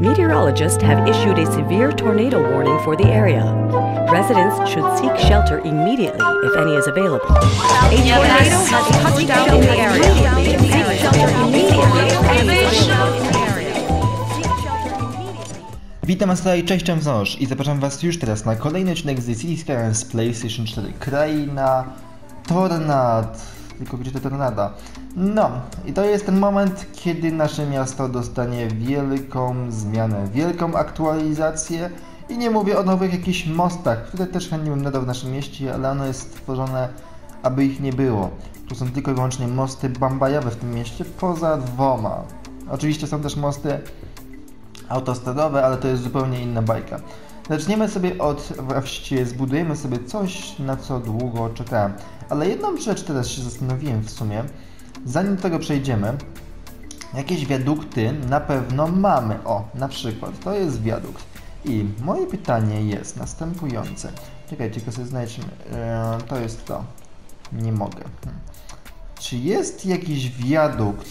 Meteorologists have issued a severe tornado warning for the area. Residents should seek shelter immediately if any is available. A tornado has touched down in the area. Seek shelter immediately if any is available. Witam Masłaj, cześć, tam wciąż i zapraszam was już teraz na kolejny odcinek z Cities Skylines z PlayStation 4. Kraina tornad. Tylko gdzie to tornada? No, i to jest ten moment, kiedy nasze miasto dostanie wielką zmianę, wielką aktualizację. I nie mówię o nowych jakichś mostach, które też chętnie bym nadał w naszym mieście, ale ono jest stworzone, aby ich nie było. Tu są tylko i wyłącznie mosty bambajowe w tym mieście, poza dwoma. Oczywiście są też mosty autostradowe, ale to jest zupełnie inna bajka. Zaczniemy sobie właściwie zbudujemy sobie coś, na co długo czekałem. Ale jedną rzecz teraz się zastanowiłem w sumie, zanim do tego przejdziemy. Jakieś wiadukty na pewno mamy. O, na przykład, to jest wiadukt. I moje pytanie jest następujące. Czekajcie, tylko sobie znajdźmy. To jest to. Nie mogę. Czy jest jakiś wiadukt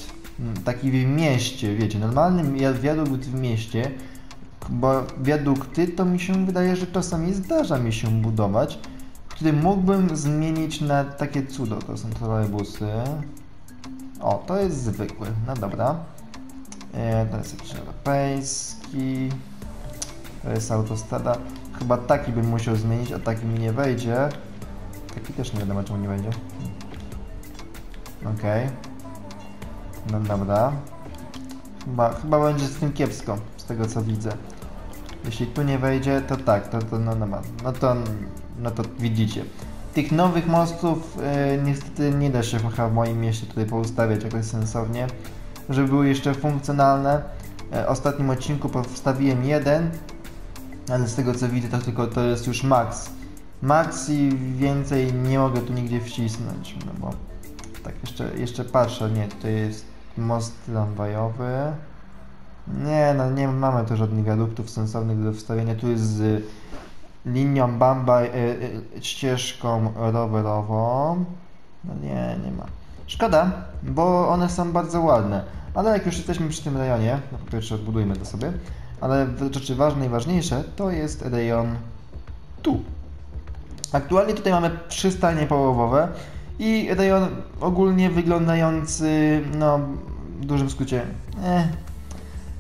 taki w mieście, wiecie, normalny wiadukt w mieście, bo wiadukty to mi się wydaje, że czasami zdarza mi się budować, który mógłbym zmienić na takie cudo. To są trolejbusy. O, to jest zwykły, no dobra. To jest jakiś europejski. To jest autostrada. Chyba taki bym musiał zmienić, a taki mi nie wejdzie. Taki też nie wiadomo czemu nie wejdzie. Okej. No dobra. Chyba będzie z tym kiepsko, z tego co widzę. Jeśli tu nie wejdzie, to tak, to no dobra. No to widzicie. Tych nowych mostów niestety nie da się chyba w moim mieście tutaj poustawiać jakoś sensownie, żeby były jeszcze funkcjonalne. W ostatnim odcinku powstawiłem jeden, ale z tego co widzę to tylko to jest już max. Max i więcej nie mogę tu nigdzie wcisnąć, no bo tak jeszcze patrzę, nie, tutaj jest most tramwajowy. Nie, no nie mamy tu żadnych wiaduktów sensownych do wstawienia, tu jest z linią Bambaj, ścieżką rowerową. No nie ma. Szkoda, bo one są bardzo ładne. Ale jak już jesteśmy przy tym rejonie, no po pierwsze odbudujmy to sobie, ale rzeczy ważne i ważniejsze to jest rejon tu. Aktualnie tutaj mamy przystanie połowowe i rejon ogólnie wyglądający, no w dużym skrócie,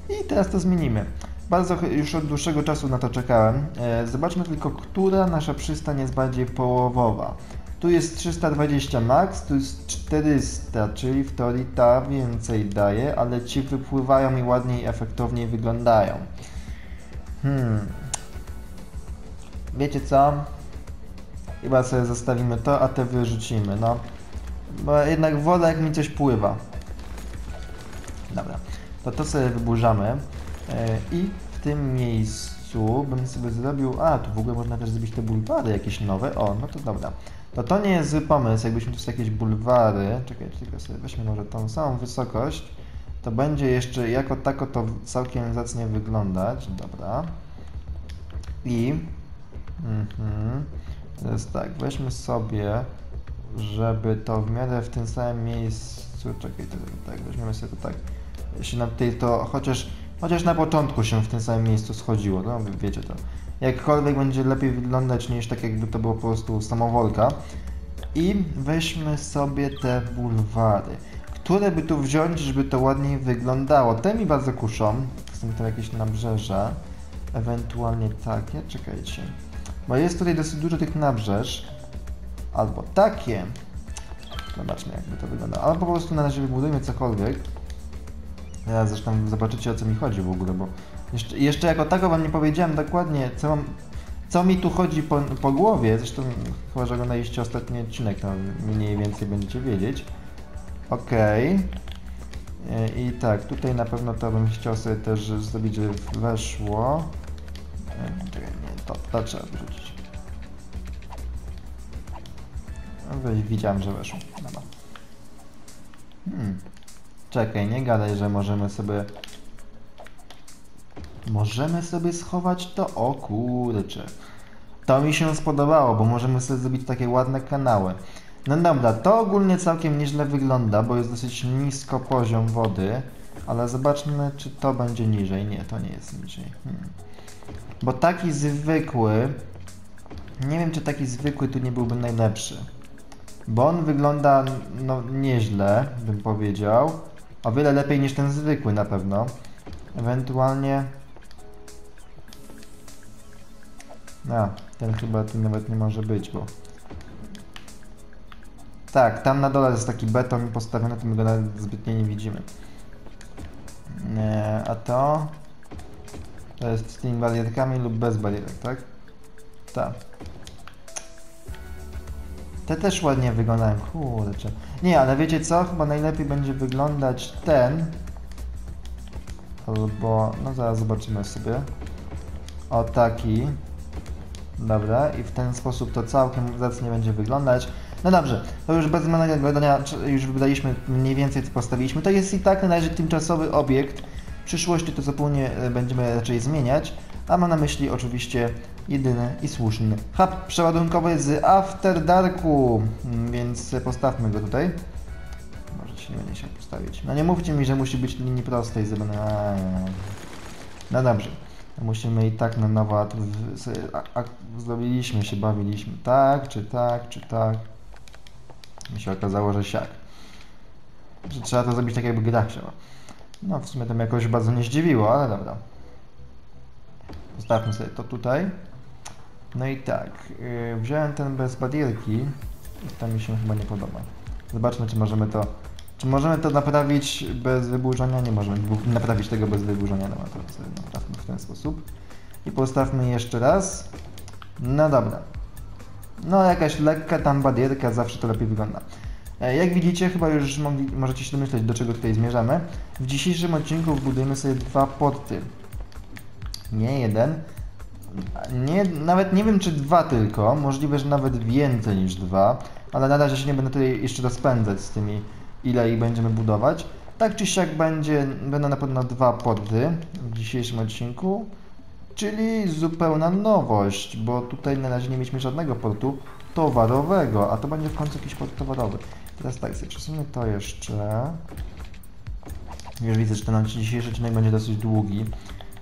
I teraz to zmienimy. Bardzo już od dłuższego czasu na to czekałem. Zobaczmy tylko, która nasza przystań jest bardziej połowowa. Tu jest 320 max, tu jest 400, czyli w teorii ta więcej daje, ale ci wypływają i ładniej, efektowniej wyglądają. Wiecie co? Chyba sobie zostawimy to, a te wyrzucimy, no. Bo jednak wolę, jak mi coś pływa. Dobra, to sobie wyburzamy. I w tym miejscu bym sobie zrobił... A, tu w ogóle można też zrobić te bulwary jakieś nowe. O, no to dobra. To nie jest zły pomysł, jakbyśmy tu jakieś bulwary... Czekajcie, tylko sobie weźmy może tą samą wysokość. To będzie jeszcze jako tako to całkiem zacnie wyglądać. Dobra. I... Teraz tak, weźmy sobie, żeby to w miarę w tym samym miejscu... Czekaj, tak, weźmiemy sobie to tak. Jeśli nam tutaj to chociaż na początku się w tym samym miejscu schodziło, no wiecie to. Jakkolwiek będzie lepiej wyglądać niż tak jakby to było po prostu samowolka. I weźmy sobie te bulwary. Które by tu wziąć, żeby to ładniej wyglądało? Te mi bardzo kuszą. Są to jakieś nabrzeża. Ewentualnie takie, czekajcie. Bo jest tutaj dosyć dużo tych nabrzeż. Albo takie. Zobaczmy jakby to wygląda. Albo po prostu na razie wybudujmy cokolwiek. Ja zresztą zobaczycie o co mi chodzi w ogóle, bo jeszcze jako tako wam nie powiedziałem dokładnie co mi tu chodzi po głowie. Zresztą chyba, że oglądaliście ostatni odcinek, to mniej więcej będziecie wiedzieć. Okej. I tak, tutaj na pewno to bym chciał sobie też zrobić, żeby weszło. Czekaj, nie, to trzeba wyrzucić. Widziałem, że weszło. Dobra. Czekaj, nie gadaj, że możemy sobie schować to, o kurczę. To mi się spodobało, bo możemy sobie zrobić takie ładne kanały. No dobra, to ogólnie całkiem nieźle wygląda, bo jest dosyć nisko poziom wody. Ale zobaczmy, czy to będzie niżej. Nie, to nie jest niżej. Bo taki zwykły... Nie wiem, czy taki zwykły tu nie byłby najlepszy. Bo on wygląda no, nieźle, bym powiedział. O wiele lepiej niż ten zwykły na pewno. Ewentualnie... No, ten chyba tu nawet nie może być, bo... Tak, tam na dole jest taki beton postawiony, to my go nawet zbytnie nie widzimy. Nie, a to... To jest z tymi barierkami lub bez barierek, tak? Tak. Te też ładnie wyglądają, kurczę. Nie, ale wiecie co? Chyba najlepiej będzie wyglądać ten. Albo... No zaraz zobaczymy sobie. O taki. Dobra, i w ten sposób to całkiem zacnie będzie wyglądać. No dobrze, to już bez zbędnego gadania, już wydaliśmy mniej więcej co postawiliśmy. To jest i tak na razie tymczasowy obiekt. W przyszłości to zupełnie będziemy raczej zmieniać. A mam na myśli oczywiście jedyny i słuszny hub przeładunkowy z After Darku. Więc postawmy go tutaj. Może się nie będzie się postawić. No nie mówcie mi, że musi być linii prostej zrobione. No dobrze. Musimy i tak na nowo zrobiliśmy się, bawiliśmy. Tak, czy tak, czy tak. Mi się okazało, że siak. Że trzeba to zrobić tak, jakby gra chciała. No w sumie to mnie jakoś bardzo nie zdziwiło, ale dobra. Zostawmy sobie to tutaj. No i tak, wziąłem ten bez barierki. To mi się chyba nie podoba. Zobaczmy, czy możemy to... Czy możemy to naprawić bez wyburzania? Nie możemy naprawić tego bez wyburzania. No to sobie naprawmy w ten sposób. I postawmy jeszcze raz. No dobra. No jakaś lekka tam barierka zawsze to lepiej wygląda. Jak widzicie, chyba już możecie się domyśleć, do czego tutaj zmierzamy. W dzisiejszym odcinku budujemy sobie dwa porty. Nie jeden. Nie, nawet nie wiem, czy dwa tylko. Możliwe, że nawet więcej niż dwa. Ale na razie się nie będę tutaj jeszcze rozpędzać z tymi, ile ich będziemy budować. Tak czy siak będą na pewno dwa porty w dzisiejszym odcinku. Czyli zupełna nowość, bo tutaj na razie nie mieliśmy żadnego portu towarowego, a to będzie w końcu jakiś port towarowy. Teraz tak, sobie przesunę to jeszcze. Już widzę, że ten dzisiejszy odcinek będzie dosyć długi.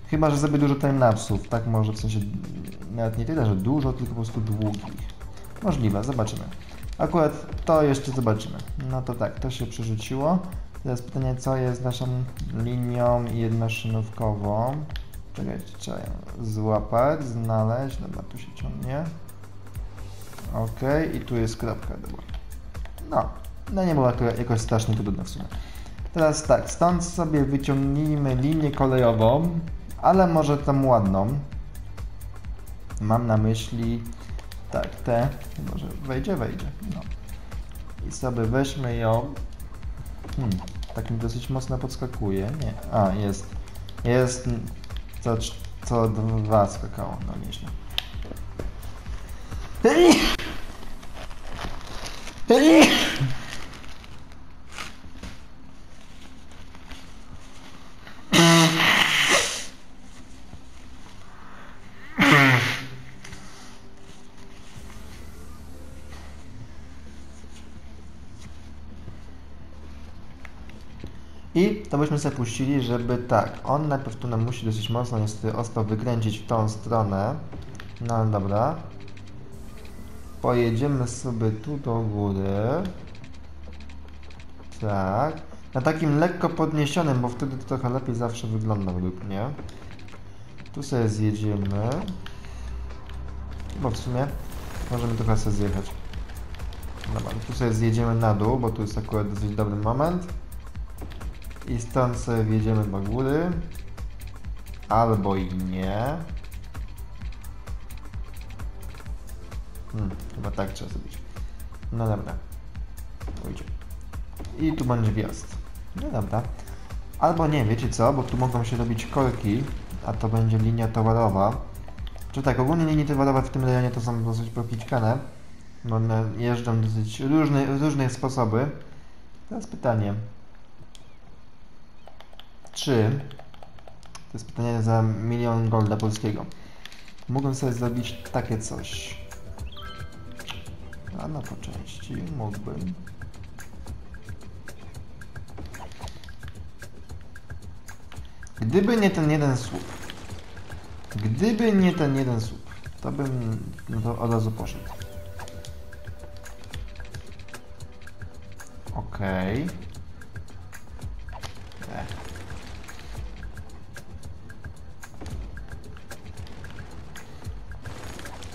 Chyba, że zrobię dużo timelapsów, tak może w sensie nawet nie tyle, że dużo, tylko po prostu długich. Możliwe, zobaczymy. Akurat to jeszcze zobaczymy. No to tak, to się przerzuciło. Teraz pytanie, co jest naszą linią jednoszynówkową. Czekajcie, trzeba ją złapać, znaleźć. Dobra, tu się ciągnie. Ok, i tu jest kropka, dobra. No, no nie było to jakoś strasznie trudne w sumie. Teraz tak, stąd sobie wyciągnijmy linię kolejową, ale może tam ładną. Mam na myśli... Tak, te, chyba że wejdzie, no. I sobie weźmy ją. Tak mi dosyć mocno podskakuje, nie, a jest, co dwa skakało, no nieźle. I to byśmy sobie puścili, żeby tak, on najpierw tu nam musi dosyć mocno niestety ostro wykręcić w tą stronę. No dobra. Pojedziemy sobie tu do góry. Tak. Na takim lekko podniesionym, bo wtedy to trochę lepiej zawsze wygląda według mnie. Tu sobie zjedziemy. Bo w sumie możemy trochę sobie zjechać. Dobra, tu sobie zjedziemy na dół, bo tu jest akurat dosyć dobry moment. I stąd sobie wjedziemy do góry. Albo i nie. Chyba tak trzeba zrobić. No dobra. Pójdzie. I tu będzie wjazd. No dobra. Albo nie, wiecie co? Bo tu mogą się robić korki, a to będzie linia towarowa. Czy tak, ogólnie linie towarowe w tym rejonie to są dosyć propićkane. Bo one jeżdżą dosyć różne sposoby. Teraz pytanie. To jest pytanie za 1 milion golda polskiego. Mógłbym sobie zrobić takie coś. A no po części mógłbym. Gdyby nie ten jeden słup. Gdyby nie ten jeden słup, to bym to od razu poszedł. Okej.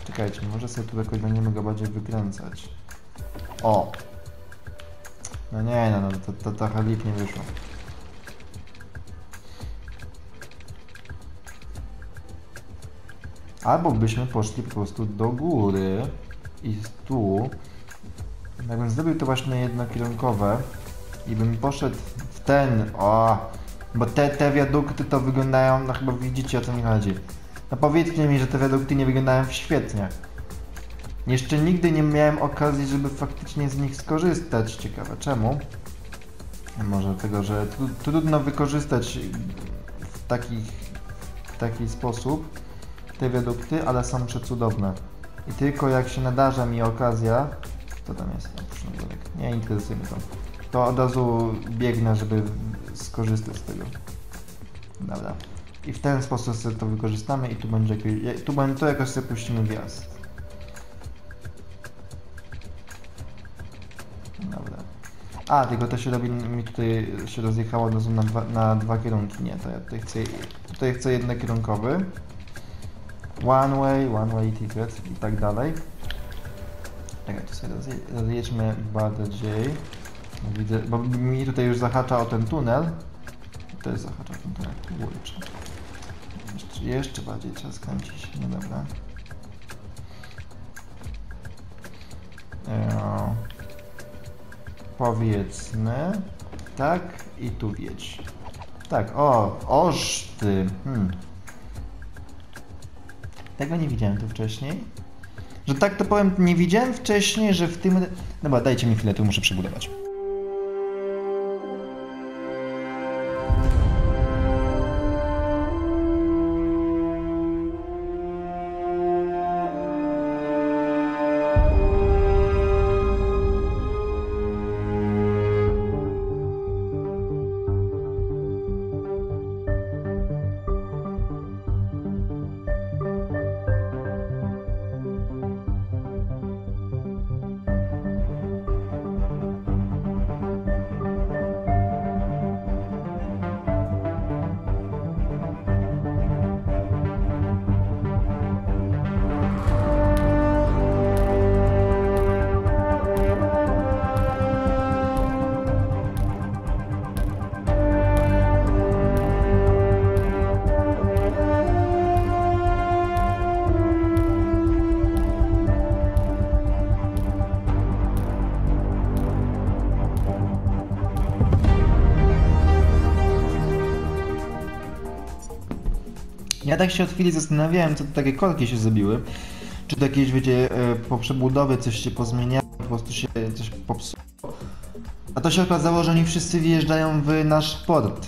Czekajcie, może sobie tu jakoś będziemy go bardziej wykręcać. O! No nie, no, to trochę lip nie wyszło. Albo byśmy poszli po prostu do góry i tu. Jakbym zrobił to właśnie jednokierunkowe i bym poszedł w ten, o! Bo te wiadukty to wyglądają, no chyba widzicie, o co mi chodzi. No powiedzcie mi, że te wiadukty nie wyglądają świetnie. Jeszcze nigdy nie miałem okazji, żeby faktycznie z nich skorzystać. Ciekawe czemu? Może tego, że trudno wykorzystać w taki sposób te wiadukty, ale są przecudowne. I tylko jak się nadarza mi okazja... Co tam jest? Nie interesuje mnie to. To od razu biegnę, żeby skorzystać z tego. Dobra. I w ten sposób sobie to wykorzystamy i tu będzie jakoś... To jakoś sobie puścimy wjazd. Dobra. A, tylko to się robi... Mi tutaj się rozjechało na dwa kierunki. Nie, to ja tutaj chcę... Tutaj chcę jednokierunkowy. One way ticket i tak dalej. Czekaj, to sobie rozjedźmy bardziej. Widzę, bo mi tutaj już zahacza o ten tunel. To jest zahacza o ten tunel. Jeszcze bardziej trzeba skręcić. No dobra. Powiedzmy. Tak i tu wjedź. Tak, o, oszty. Tego nie widziałem tu wcześniej. Że tak to powiem, nie widziałem wcześniej, że w tym... Dobra, dajcie mi chwilę, tu muszę przebudować. Ja tak się od chwili zastanawiałem, co to takie korki się zrobiły. Czy to jakieś, wiecie, po przebudowie coś się pozmieniało, po prostu się coś popsuło. A to się okazało, że oni wszyscy wjeżdżają w nasz port.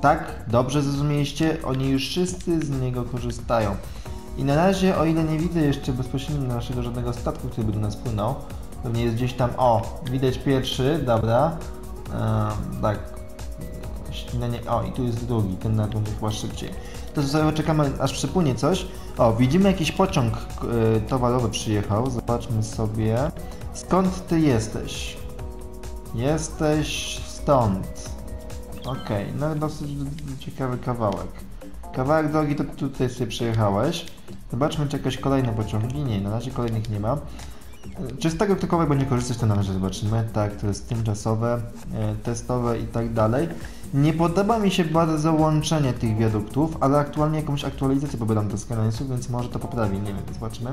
Tak? Dobrze zrozumieliście? Oni już wszyscy z niego korzystają. I na razie, o ile nie widzę jeszcze bezpośrednio naszego żadnego statku, który by do nas płynął, pewnie jest gdzieś tam, o, widać pierwszy, dobra, tak. O, i tu jest drugi, ten na dół chyba szybciej. To sobie czekamy, aż przypłynie coś. O, widzimy jakiś pociąg towarowy przyjechał. Zobaczmy sobie. Skąd ty jesteś? Jesteś stąd. Okej, no dosyć ciekawy kawałek. Kawałek drogi to tutaj sobie przejechałeś. Zobaczmy, czy jakieś kolejne pociągi. Nie, na razie kolejnych nie ma. Czy z tego ktokolwiek będzie korzystać, to na razie zobaczymy. Tak, to jest tymczasowe, testowe i tak dalej. Nie podoba mi się bardzo łączenie tych wiaduktów, ale aktualnie jakąś aktualizację pobieram do Skylinesów, więc może to poprawi, nie wiem, zobaczymy.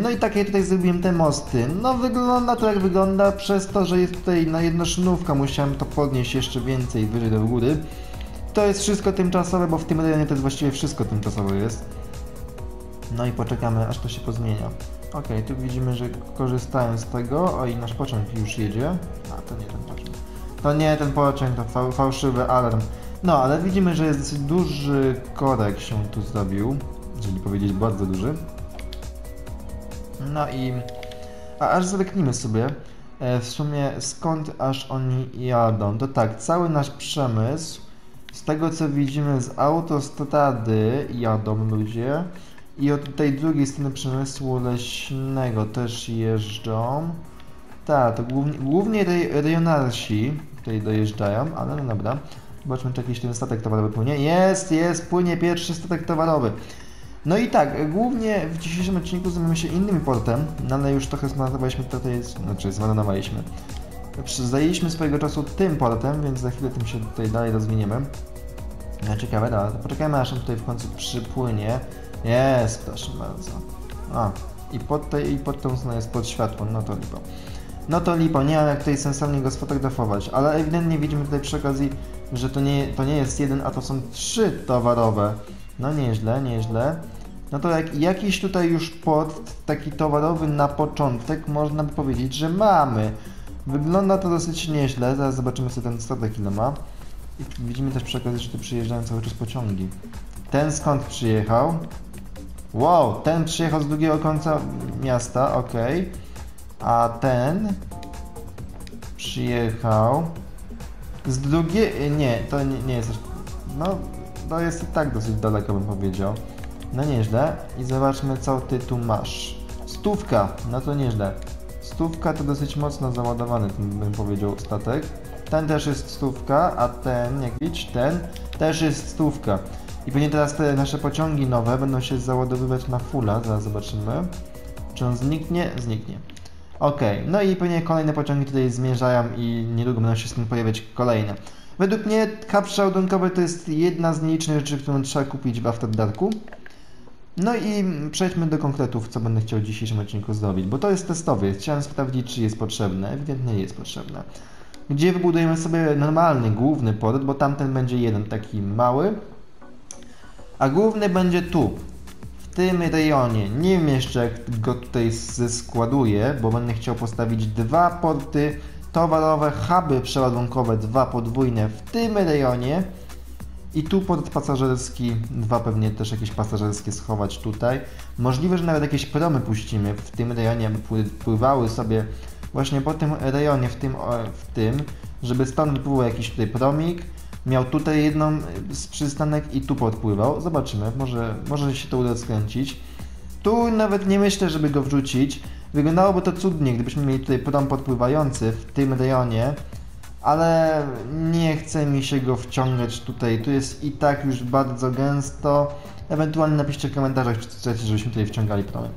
No i tak ja tutaj zrobiłem te mosty. No wygląda to jak wygląda, przez to, że jest tutaj na jedno szynówka, musiałem to podnieść jeszcze więcej wyżej do góry. To jest wszystko tymczasowe, bo w tym rejonie to jest właściwie wszystko tymczasowe jest. No i poczekamy, aż to się pozmienia. Okej, tu widzimy, że korzystają z tego, o i nasz pociąg już jedzie. A, to nie ten pociąg. To nie ten pociąg, to fałszywy alarm. No, ale widzimy, że jest dosyć duży korek się tu zrobił, czyli powiedzieć bardzo duży. No i... A aż zerknijmy sobie w sumie skąd aż oni jadą. To tak, cały nasz przemysł Z tego co widzimy z autostrady jadą ludzie i od tej drugiej strony przemysłu leśnego też jeżdżą. Tak, to głównie regionalsi tutaj dojeżdżają, ale no dobra. Zobaczmy, czy jakiś ten statek towarowy płynie. Jest, płynie pierwszy statek towarowy. No i tak, głównie w dzisiejszym odcinku zajmiemy się innym portem, no ale już trochę zmarnowaliśmy tutaj, znaczy zmarnowaliśmy. Zajęliśmy swojego czasu tym portem, więc za chwilę tym się tutaj dalej rozwiniemy. No ciekawe, no, poczekajmy aż on tutaj w końcu przypłynie. Jest, proszę bardzo. A, i pod tą stroną jest pod światłem, no to lipa. No to lipa, nie mam jak tutaj sensownie go sfotografować, ale ewidentnie widzimy tutaj przy okazji, że to nie jest jeden, a to są trzy towarowe. No nieźle, nieźle. No to jakiś tutaj już port taki towarowy na początek można by powiedzieć, że mamy. Wygląda to dosyć nieźle, zaraz zobaczymy co ten statek ile ma. I widzimy też przy okazji, że tu przyjeżdżają cały czas pociągi. Ten skąd przyjechał? Wow, ten przyjechał z drugiego końca miasta, okej. A ten przyjechał z drugiej... nie, to nie jest... no, to jest i tak dosyć daleko bym powiedział. No nieźle. I zobaczmy co ty tu masz. 100, no to nieźle. 100 to dosyć mocno załadowany, bym powiedział, statek. Ten też jest 100, a ten, jak widzisz, ten też jest 100. I pewnie teraz te nasze pociągi nowe będą się załadowywać na fulla, zaraz zobaczymy. Czy on zniknie? Zniknie. Okej, no i pewnie kolejne pociągi tutaj zmierzają i niedługo będą się z tym pojawiać kolejne. Według mnie kapsza ładunkowa to jest jedna z nielicznych rzeczy, którą trzeba kupić w After Darku. No i przejdźmy do konkretów, co będę chciał w dzisiejszym odcinku zrobić, bo to jest testowy. Chciałem sprawdzić, czy jest potrzebne. Ewidentnie jest potrzebne. Gdzie wybudujemy sobie normalny, główny port, bo tamten będzie jeden taki mały. A główny będzie tu, w tym rejonie. Nie wiem jeszcze, jak go tutaj składuję, bo będę chciał postawić dwa porty towarowe, huby przeładunkowe, dwa podwójne w tym rejonie. I tu port pasażerski, dwa pewnie też jakieś pasażerskie schować tutaj. Możliwe, że nawet jakieś promy puścimy w tym rejonie, aby pływały sobie właśnie po tym rejonie, w tym, żeby stąd pływał jakiś tutaj promik. Miał tutaj jedną z przystanek i tu podpływał. Zobaczymy, może się to uda skręcić. Tu nawet nie myślę, żeby go wrzucić. Wyglądałoby to cudnie, gdybyśmy mieli tutaj prom podpływający w tym rejonie. Ale nie chce mi się go wciągać tutaj, tu jest i tak już bardzo gęsto. Ewentualnie napiszcie w komentarzach, czy chcecie, żebyśmy tutaj wciągali promy.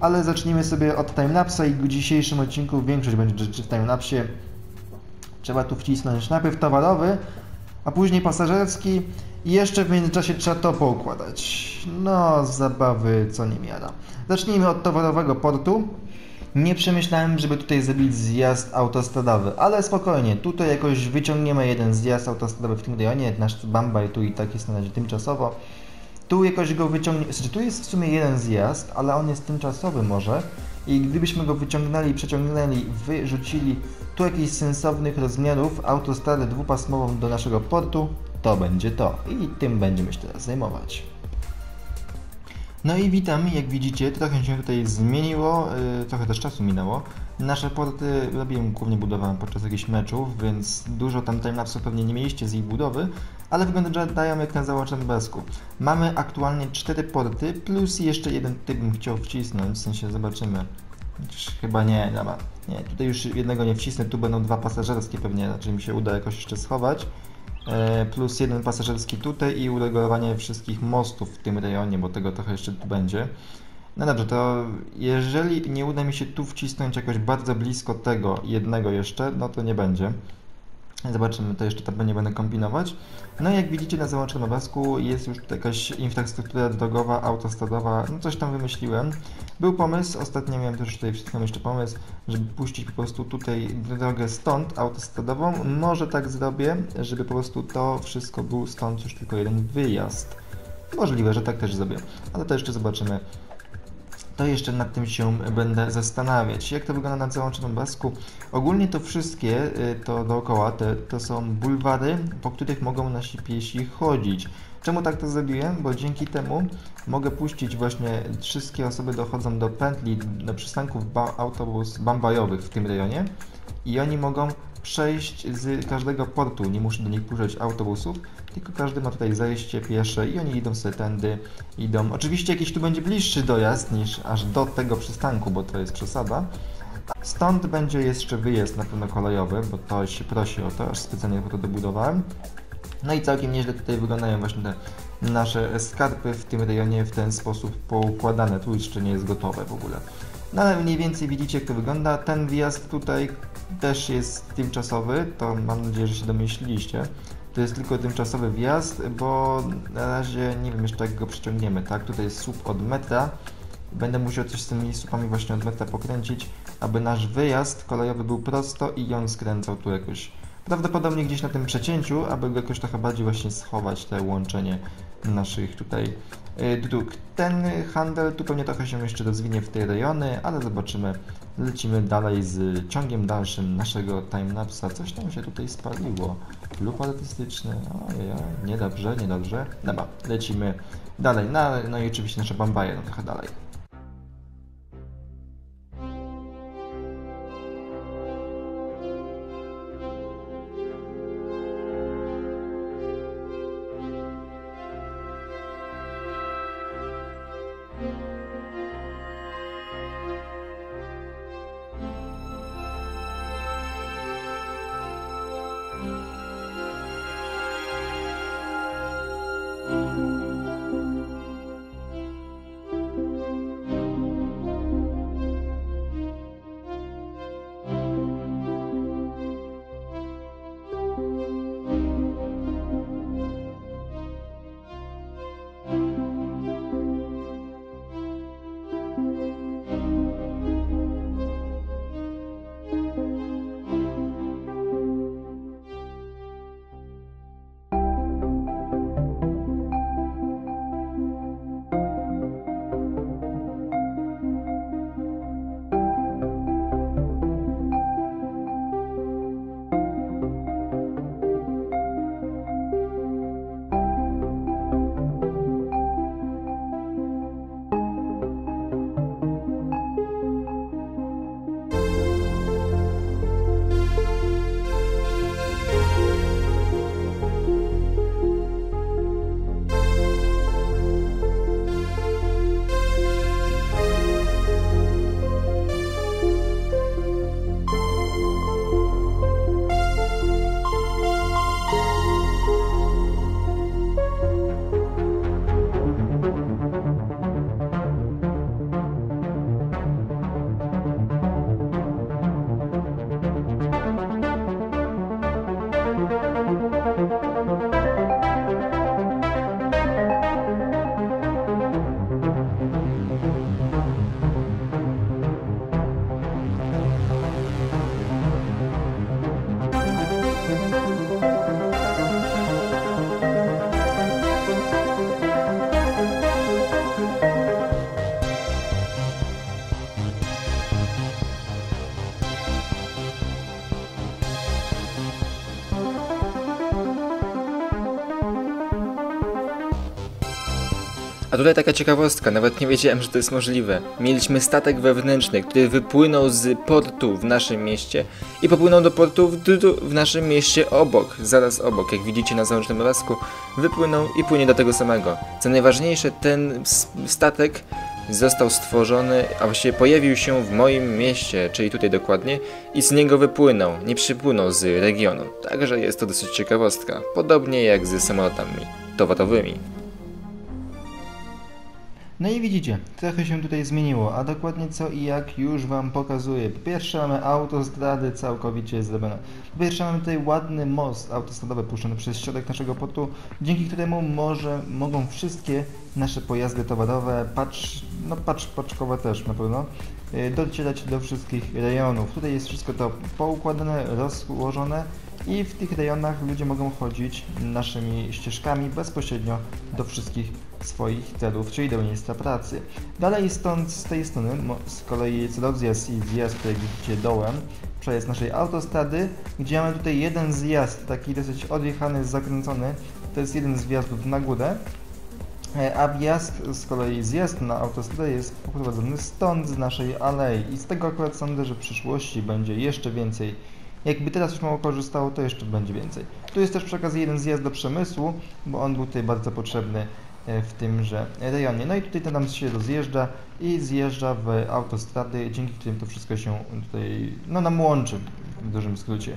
Ale zacznijmy sobie od timelapsa i w dzisiejszym odcinku większość będzie rzeczy w timelapsie. Trzeba tu wcisnąć najpierw towarowy, a później pasażerski i jeszcze w międzyczasie trzeba to poukładać. No, zabawy co niemiara. Zacznijmy od towarowego portu. Nie przemyślałem, żeby tutaj zrobić zjazd autostradowy, ale spokojnie, tutaj jakoś wyciągniemy jeden zjazd autostradowy w tym rejonie, nasz Bambaj tu i tak jest na razie tymczasowo. Tu jakoś go wyciągniemy, znaczy tu jest w sumie jeden zjazd, ale on jest tymczasowy może i gdybyśmy go wyciągnęli, przeciągnęli, wyrzucili tu jakichś sensownych rozmiarów autostradę dwupasmową do naszego portu, to będzie to i tym będziemy się teraz zajmować. No i witam, jak widzicie, trochę się tutaj zmieniło, trochę też czasu minęło. Nasze porty robiłem głównie budowę podczas jakichś meczów, więc dużo tam timelapsów pewnie nie mieliście z ich budowy, ale wyglądają jak na załącznym obrazku. Mamy aktualnie 4 porty, plus jeszcze jeden typ bym chciał wcisnąć, w sensie zobaczymy. Chyba nie, dobra. Nie, tutaj już jednego nie wcisnę, tu będą dwa pasażerskie pewnie, raczej mi się uda jakoś jeszcze schować. Plus jeden pasażerski tutaj i uregulowanie wszystkich mostów w tym rejonie, bo tego trochę jeszcze tu będzie. No dobrze, to jeżeli nie uda mi się tu wcisnąć jakoś bardzo blisko tego jednego jeszcze, no to nie będzie. Zobaczymy, to jeszcze tam nie będę kombinować. No i jak widzicie na załączonym obrazku jest już jakaś infrastruktura drogowa, autostradowa, no coś tam wymyśliłem. Był pomysł, ostatnio miałem też tutaj wszystko jeszcze pomysł, żeby puścić po prostu tutaj drogę stąd autostradową. Może tak zrobię, żeby po prostu to wszystko był stąd już tylko jeden wyjazd. Możliwe, że tak też zrobię, ale to jeszcze zobaczymy. To jeszcze nad tym się będę zastanawiać. Jak to wygląda na załączonym obrazku? Ogólnie to wszystkie, to dookoła, to są bulwary, po których mogą nasi piesi chodzić. Czemu tak to zrobiłem? Bo dzięki temu mogę puścić właśnie, wszystkie osoby dochodzą do pętli, do przystanków autobus bambajowych w tym rejonie i oni mogą przejść z każdego portu, nie muszę do nich puszczać autobusów, tylko każdy ma tutaj zejście piesze i oni idą sobie tędy, idą. Oczywiście jakiś tu będzie bliższy dojazd niż aż do tego przystanku, bo to jest przesada. Stąd będzie jeszcze wyjazd na pewno kolejowy, bo to się prosi o to, aż specjalnie to dobudowałem. No i całkiem nieźle tutaj wyglądają właśnie te nasze skarpy w tym rejonie w ten sposób poukładane. Tu jeszcze nie jest gotowe w ogóle. No ale mniej więcej widzicie jak to wygląda. Ten wjazd tutaj też jest tymczasowy, to mam nadzieję, że się domyśliliście. To jest tylko tymczasowy wjazd, bo na razie nie wiem jeszcze jak go przyciągniemy, tak? Tutaj jest słup od metra. Będę musiał coś z tymi słupami właśnie od metra pokręcić, aby nasz wyjazd kolejowy był prosto i on skręcał tu jakoś. Prawdopodobnie gdzieś na tym przecięciu, aby go jakoś trochę bardziej właśnie schować, te łączenie naszych tutaj dróg. Ten handel tu pewnie trochę się jeszcze rozwinie w te rejony, ale zobaczymy. Lecimy dalej z ciągiem dalszym naszego timelapsa. Coś tam się tutaj spaliło. Lub artystyczny. Ojej, niedobrze, niedobrze. Dobra, lecimy dalej. No i oczywiście nasze bambaje, no trochę dalej. A tutaj taka ciekawostka, nawet nie wiedziałem, że to jest możliwe. Mieliśmy statek wewnętrzny, który wypłynął z portu w naszym mieście i popłynął do portu w naszym mieście obok, zaraz obok. Jak widzicie na załącznym obrazku, wypłynął i płynie do tego samego. Co najważniejsze, ten statek został stworzony, a właściwie pojawił się w moim mieście, czyli tutaj dokładnie, i z niego wypłynął, nie przypłynął z regionu. Także jest to dosyć ciekawostka, podobnie jak z samolotami towarowymi. No i widzicie, trochę się tutaj zmieniło, a dokładnie co i jak już wam pokazuję. Po pierwsze mamy autostrady całkowicie zrobione. Po pierwsze mamy tutaj ładny most autostradowy puszczony przez środek naszego portu, dzięki któremu mogą wszystkie nasze pojazdy towarowe, paczkowe też na pewno, docierać do wszystkich rejonów. Tutaj jest wszystko to poukładane, rozłożone i w tych rejonach ludzie mogą chodzić naszymi ścieżkami bezpośrednio do wszystkich swoich celów, czyli do miejsca pracy. Dalej stąd, z tej strony, z kolei jest rozjazd i zjazd, który widzicie dołem, przejazd naszej autostrady, gdzie mamy tutaj jeden zjazd, taki dosyć odjechany, zakręcony, to jest jeden z wjazdów na górę, a wjazd, z kolei zjazd na autostradę jest poprowadzony stąd, z naszej alei i z tego akurat sądzę, że w przyszłości będzie jeszcze więcej Jakby teraz już mało korzystało, to jeszcze będzie więcej. Tu jest też przy okazji jeden zjazd do przemysłu, bo on był tutaj bardzo potrzebny w tymże rejonie. No i tutaj ten nam się rozjeżdża i zjeżdża w autostrady, dzięki którym to wszystko się tutaj nam łączy w dużym skrócie.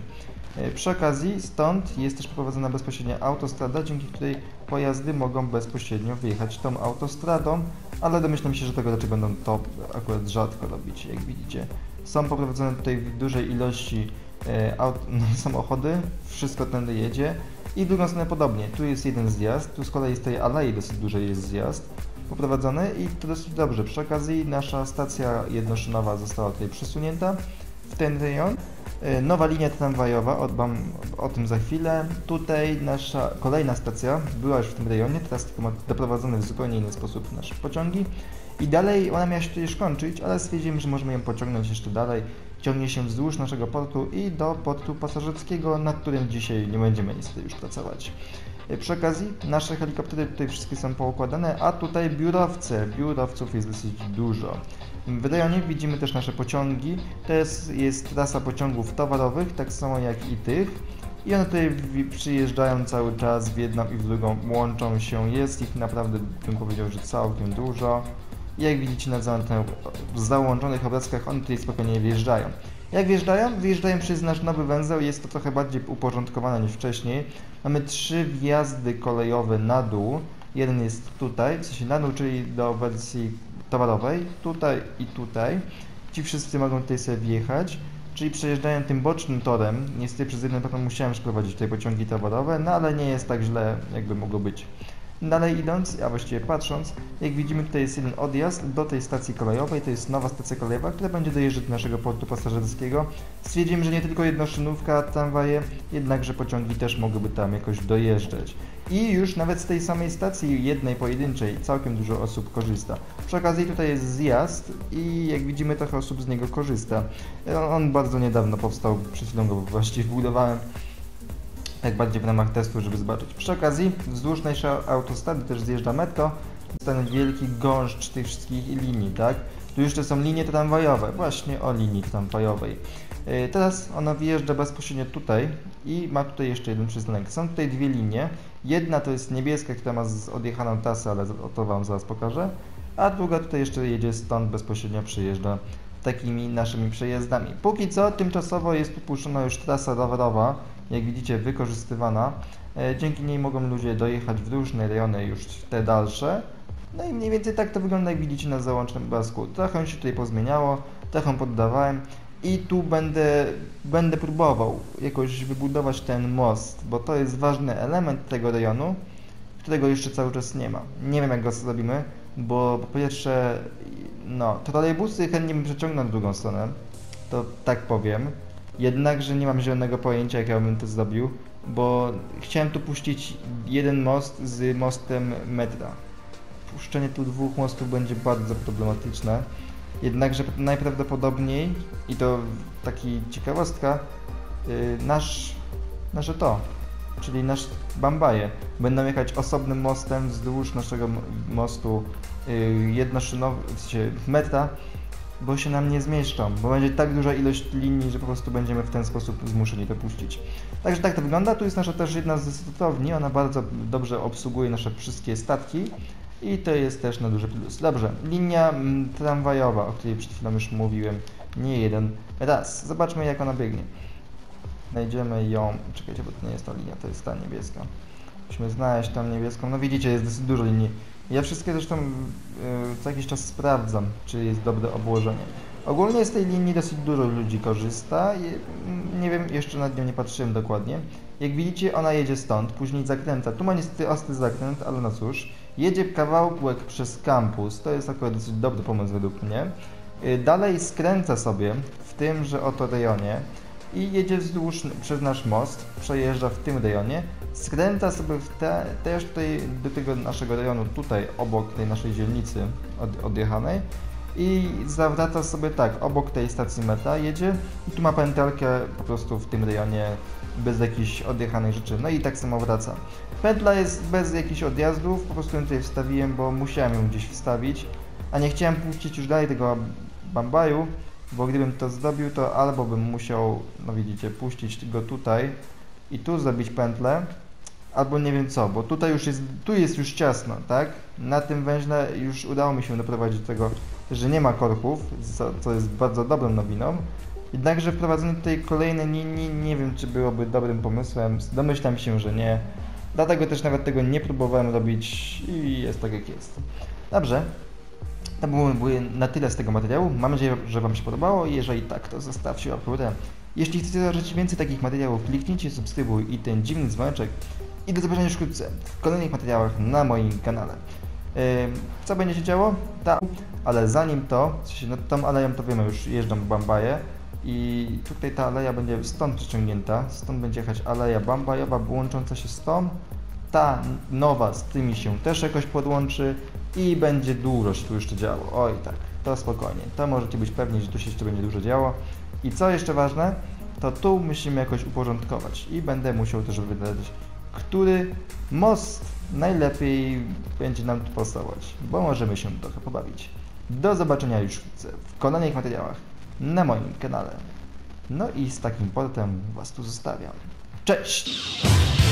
Przy okazji stąd jest też prowadzona bezpośrednia autostrada, dzięki której pojazdy mogą bezpośrednio wyjechać tą autostradą, ale domyślam się, że tego raczej będą to akurat rzadko robić, jak widzicie. Są poprowadzone tutaj w dużej ilości samochody, wszystko tędy jedzie i drugą stronę podobnie. Tu jest jeden zjazd, tu z kolei z tej alei dosyć duży jest zjazd poprowadzony i to dosyć dobrze. Przy okazji nasza stacja jednoszynowa została tutaj przesunięta w ten rejon. Nowa linia tramwajowa, o tym za chwilę. Tutaj nasza kolejna stacja była już w tym rejonie, teraz tylko ma doprowadzone w zupełnie inny sposób nasze pociągi. I dalej ona miała się tutaj już kończyć, ale stwierdziłem, że możemy ją pociągnąć jeszcze dalej. Ciągnie się wzdłuż naszego portu i do portu pasażerskiego, nad którym dzisiaj nie będziemy niestety już pracować. Przy okazji nasze helikoptery tutaj wszystkie są poukładane, a tutaj biurowce. Biurowców jest dosyć dużo. W rejonie widzimy też nasze pociągi. To jest trasa pociągów towarowych, tak samo jak i tych. I one tutaj przyjeżdżają cały czas w jedną i w drugą, łączą się. Jest ich naprawdę, bym powiedział, że całkiem dużo. I jak widzicie na załączonych obrazkach, one tutaj spokojnie wjeżdżają. Jak wjeżdżają? Wjeżdżają przez nasz nowy węzeł, jest to trochę bardziej uporządkowane niż wcześniej. Mamy 3 wjazdy kolejowe na dół. Jeden jest tutaj, w sensie na dół, czyli do wersji towarowej, tutaj i tutaj. Ci wszyscy mogą tutaj sobie wjechać, czyli przejeżdżają tym bocznym torem. Niestety przez jeden potem musiałem przeprowadzić tutaj pociągi towarowe, no ale nie jest tak źle, jakby mogło być. Dalej idąc, a właściwie patrząc, jak widzimy, tutaj jest jeden odjazd do tej stacji kolejowej, to jest nowa stacja kolejowa, która będzie dojeżdżać do naszego portu pasażerskiego. Stwierdzimy, że nie tylko jednoszynówka, tramwaje, jednakże pociągi też mogłyby tam jakoś dojeżdżać. I już nawet z tej samej stacji jednej pojedynczej całkiem dużo osób korzysta. Przy okazji tutaj jest zjazd i jak widzimy, trochę osób z niego korzysta. On bardzo niedawno powstał, przed chwilą go właściwie wbudowałem. Tak bardziej w ramach testu, żeby zobaczyć. Przy okazji wzdłuż naszej autostrady też zjeżdża metro. Zostanie wielki gąszcz tych wszystkich linii, tak? Tu jeszcze są linie tramwajowe, właśnie o linii tramwajowej. Teraz ona wjeżdża bezpośrednio tutaj i ma tutaj jeszcze jeden przystanek. Są tutaj 2 linie. Jedna to jest niebieska, która ma odjechaną trasę, ale to wam zaraz pokażę. A druga tutaj jeszcze jedzie stąd, bezpośrednio przyjeżdża takimi naszymi przejazdami. Póki co tymczasowo jest upuszczona już trasa rowerowa, jak widzicie, wykorzystywana. Dzięki niej mogą ludzie dojechać w różne rejony, już te dalsze. No i mniej więcej tak to wygląda, jak widzicie na załącznym obrazku. Trochę się tutaj pozmieniało, trochę poddawałem i tu będę próbował jakoś wybudować ten most, bo to jest ważny element tego rejonu, którego jeszcze cały czas nie ma. Nie wiem, jak go zrobimy, bo po pierwsze, trolejbusy chętnie bym przeciągnął na drugą stronę, to tak powiem. Jednakże nie mam zielonego pojęcia, jak ja bym to zrobił, bo chciałem tu puścić jeden most z mostem metra. Puszczenie tu 2 mostów będzie bardzo problematyczne. Jednakże najprawdopodobniej, i to taki ciekawostka, czyli nasz Bambaje, będą jechać osobnym mostem wzdłuż naszego mostu metra, bo się nam nie zmieszczą, bo będzie tak duża ilość linii, że po prostu będziemy w ten sposób zmuszeni to puścić. Także tak to wygląda. Tu jest nasza też jedna z stotowni, ona bardzo dobrze obsługuje nasze wszystkie statki i to jest też na duży plus. Dobrze, linia tramwajowa, o której przed chwilą już mówiłem nie jeden raz. Zobaczmy, jak ona biegnie. Znajdziemy ją, czekajcie, bo to nie jest ta linia, to jest ta niebieska. Musimy znaleźć tą niebieską, no widzicie, jest dosyć dużo linii. Ja wszystkie zresztą co jakiś czas sprawdzam, czy jest dobre obłożenie. Ogólnie z tej linii dosyć dużo ludzi korzysta. Nie wiem, jeszcze nad nią nie patrzyłem dokładnie. Jak widzicie, ona jedzie stąd, później zakręca. Tu ma niestety ostry zakręt, ale no cóż. Jedzie kawałek przez kampus, to jest akurat dosyć dobry pomysł według mnie. Dalej skręca sobie w tymże oto rejonie i jedzie wzdłuż przez nasz most, przejeżdża w tym rejonie, skręca sobie też tutaj do tego naszego rejonu, tutaj obok tej naszej dzielnicy odjechanej i zawraca sobie tak, obok tej stacji metra jedzie i tu ma pętelkę po prostu w tym rejonie bez jakichś odjechanych rzeczy, no i tak samo wraca. Pętla jest bez jakichś odjazdów, po prostu ją tutaj wstawiłem, bo musiałem ją gdzieś wstawić, a nie chciałem puścić już dalej tego Bambaju, bo gdybym to zrobił, to albo bym musiał, no widzicie, puścić go tutaj i tu zrobić pętlę, albo nie wiem co, bo tutaj już jest, tu jest już ciasno, tak? Na tym węźle już udało mi się doprowadzić do tego, że nie ma korków, co jest bardzo dobrą nowiną. Jednakże wprowadzenie tutaj kolejnej linii nie wiem, czy byłoby dobrym pomysłem, domyślam się, że nie. Dlatego też nawet tego nie próbowałem robić i jest tak, jak jest. Dobrze, to byłoby na tyle z tego materiału. Mam nadzieję, że Wam się podobało. Jeżeli tak, to zostawcie łapkę w górę. Jeśli chcecie zobaczyć więcej takich materiałów, kliknijcie subskrybuj i ten dziwny dzwoneczek. I do zobaczenia już wkrótce w kolejnych materiałach na moim kanale. Co będzie się działo? Tam, ale zanim to, tą aleją to wiemy, już jeżdżą Bambaje. I tutaj ta aleja będzie stąd przeciągnięta, stąd będzie jechać aleja Bambajowa łącząca się z tą. Ta nowa z tymi się też jakoś podłączy i będzie dużo się tu jeszcze działo. Oj tak, to spokojnie, to możecie być pewni, że tu się jeszcze będzie dużo działo. I co jeszcze ważne, to tu musimy jakoś uporządkować i będę musiał też wybrać, który most najlepiej będzie nam tu pasować, bo możemy się trochę pobawić. Do zobaczenia już w kolejnych materiałach na moim kanale. No i z takim portem Was tu zostawiam. Cześć!